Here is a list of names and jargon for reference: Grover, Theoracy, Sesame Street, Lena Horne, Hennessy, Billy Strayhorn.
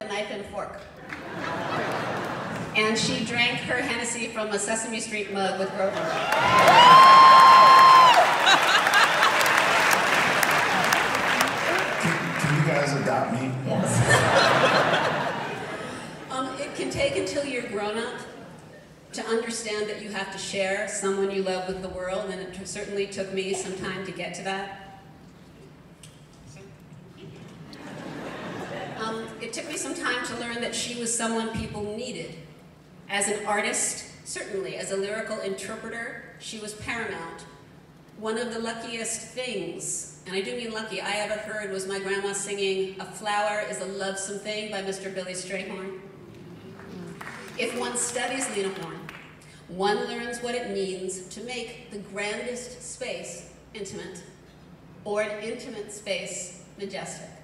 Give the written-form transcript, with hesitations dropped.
a knife and fork. And she drank her Hennessy from a Sesame Street mug with Grover. Can you guys adopt me? Yes. It can take until you're grown up to understand that you have to share someone you love with the world, and it certainly took me some time to get to that. It took me some time to learn that she was someone people needed. As an artist, certainly, as a lyrical interpreter, she was paramount. One of the luckiest things, and I do mean lucky, I ever heard was my grandma singing, "A Flower is a Lovesome Thing" by Mr. Billy Strayhorn. If one studies Lena Horne, one learns what it means to make the grandest space intimate, or an intimate space majestic.